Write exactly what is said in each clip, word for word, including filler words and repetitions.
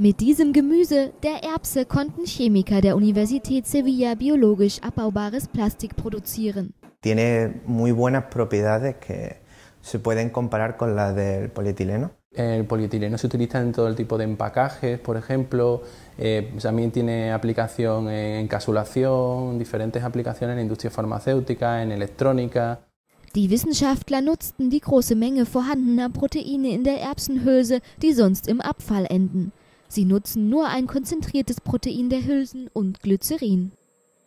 Mit diesem Gemüse, der Erbse, konnten Chemiker der Universität Sevilla biologisch abbaubares Plastik produzieren. Tiene muy buenas propiedades que se pueden comparar con las del polietileno. El polietileno se utiliza en todo el tipo de empacajes, por ejemplo, eh, también tiene aplicación en encapsulación, diferentes aplicaciones en industria farmacéutica, en electrónica. Die Wissenschaftler nutzten die große Menge vorhandener Proteine in der Erbsenhülse, die sonst im Abfall enden. Sie nutzen nur ein konzentriertes Protein der Hülsen und Glycerin.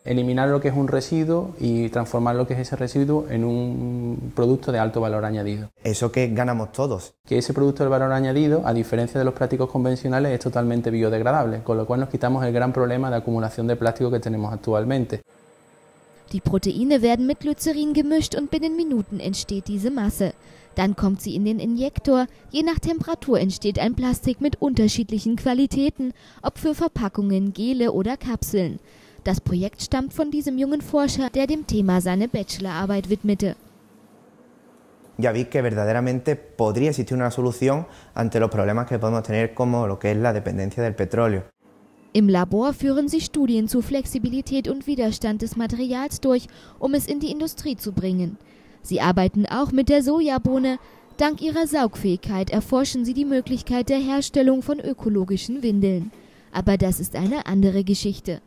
Eliminar lo que es un residuo y transformar lo que es ese residuo en un producto de alto valor añadido. Eso que ganamos todos. Que ese producto de valor añadido, a diferencia de los plásticos convencionales, es totalmente biodegradable, con lo cual nos quitamos el gran problema de acumulación de plástico que tenemos actualmente. Die Proteine werden mit Glycerin gemischt und binnen Minuten entsteht diese Masse. Dann kommt sie in den Injektor. Je nach Temperatur entsteht ein Plastik mit unterschiedlichen Qualitäten, ob für Verpackungen, Gele oder Kapseln. Das Projekt stammt von diesem jungen Forscher, der dem Thema seine Bachelorarbeit widmete. Ya vi que verdaderamente podría existir una solución ante los problemas que podemos tener como lo que es la dependencia del petróleo. Im Labor führen sie Studien zu Flexibilität und Widerstand des Materials durch, um es in die Industrie zu bringen. Sie arbeiten auch mit der Sojabohne. Dank ihrer Saugfähigkeit erforschen sie die Möglichkeit der Herstellung von ökologischen Windeln. Aber das ist eine andere Geschichte.